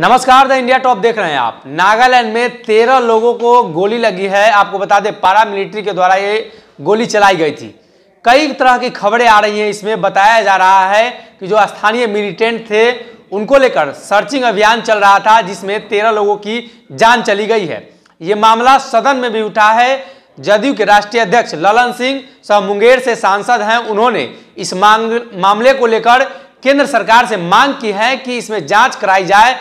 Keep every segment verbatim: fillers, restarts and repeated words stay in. नमस्कार, the India top देख रहे हैं आप। नागालैंड में तेरह लोगों को गोली लगी है। आपको बता दें, पारा मिलिट्री के द्वारा ये गोली चलाई गई थी। कई तरह की खबरें आ रही हैं। इसमें बताया जा रहा है कि जो स्थानीय मिलिटेंट थे उनको लेकर सर्चिंग अभियान चल रहा था, जिसमें तेरह लोगों की जान चली गई है। ये मामला सदन में भी उठा है। जदयू के राष्ट्रीय अध्यक्ष ललन सिंह सह मुंगेर से सांसद हैं। उन्होंने इस मामले को लेकर केंद्र सरकार से मांग की है कि इसमें जाँच कराई जाए,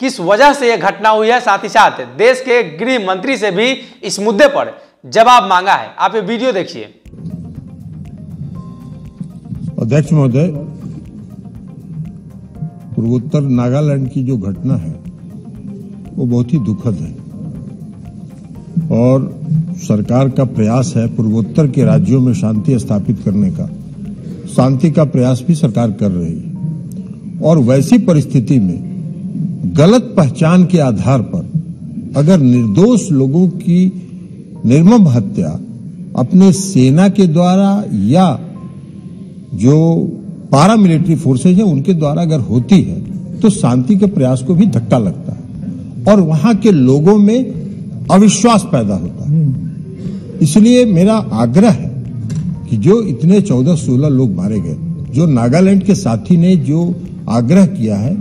किस वजह से यह घटना हुई है। साथ ही साथ देश के गृह मंत्री से भी इस मुद्दे पर जवाब मांगा है। आप ये वीडियो देखिए। अध्यक्ष महोदय, पूर्वोत्तर नागालैंड की जो घटना है वो बहुत ही दुखद है, और सरकार का प्रयास है पूर्वोत्तर के राज्यों में शांति स्थापित करने का। शांति का प्रयास भी सरकार कर रही है, और वैसी परिस्थिति में गलत पहचान के आधार पर अगर निर्दोष लोगों की निर्मम हत्या अपने सेना के द्वारा या जो पारा मिलिट्री फोर्सेज है उनके द्वारा अगर होती है, तो शांति के प्रयास को भी धक्का लगता है और वहां के लोगों में अविश्वास पैदा होता है। इसलिए मेरा आग्रह है कि जो इतने चौदह सोलह लोग मारे गए, जो नागालैंड के साथी ने जो आग्रह किया है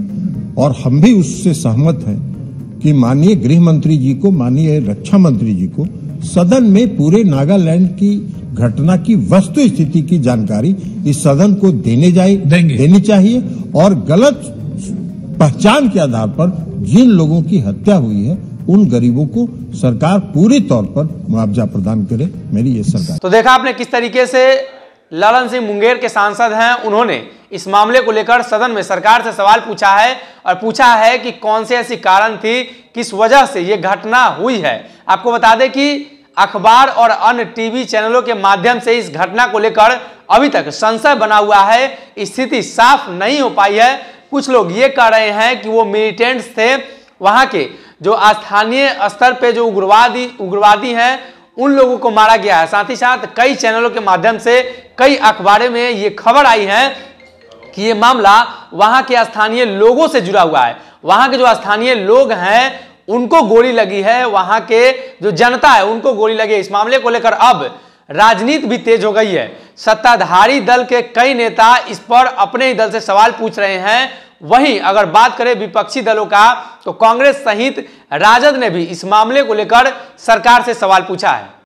और हम भी उससे सहमत हैं कि माननीय गृह मंत्री जी को, माननीय रक्षा मंत्री जी को सदन में पूरे नागालैंड की घटना की वस्तु स्थिति की जानकारी इस सदन को देने जाए देनी चाहिए, और गलत पहचान के आधार पर जिन लोगों की हत्या हुई है उन गरीबों को सरकार पूरे तौर पर मुआवजा प्रदान करे। मेरी ये सरकार। तो देखा आपने किस तरीके से ललन सिंह मुंगेर के सांसद हैं। उन्होंने इस मामले को लेकर सदन में सरकार से सवाल पूछा है और पूछा है कि कौन से ऐसी कारण थी, किस वजह से ये घटना हुई है। आपको बता दें कि अखबार और अन्य टीवी चैनलों के माध्यम से इस घटना को लेकर अभी तक संशय बना हुआ है, स्थिति साफ नहीं हो पाई है। कुछ लोग ये कह रहे हैं कि वो मिलिटेंट्स थे, वहाँ के जो स्थानीय स्तर पर जो उग्रवादी उग्रवादी हैं उन लोगों को मारा गया है। साथ ही साथ कई चैनलों के माध्यम से, कई अखबारों में ये खबर आई है कि ये मामला वहां के स्थानीय लोगों से जुड़ा हुआ है। वहां के जो स्थानीय लोग हैं उनको गोली लगी है, वहां के जो जनता है उनको गोली लगी है। इस मामले को लेकर अब राजनीति भी तेज हो गई है। सत्ताधारी दल के कई नेता इस पर अपने ही दल से सवाल पूछ रहे हैं। वहीं अगर बात करें विपक्षी दलों का, तो कांग्रेस सहित राजद ने भी इस मामले को लेकर सरकार से सवाल पूछा है।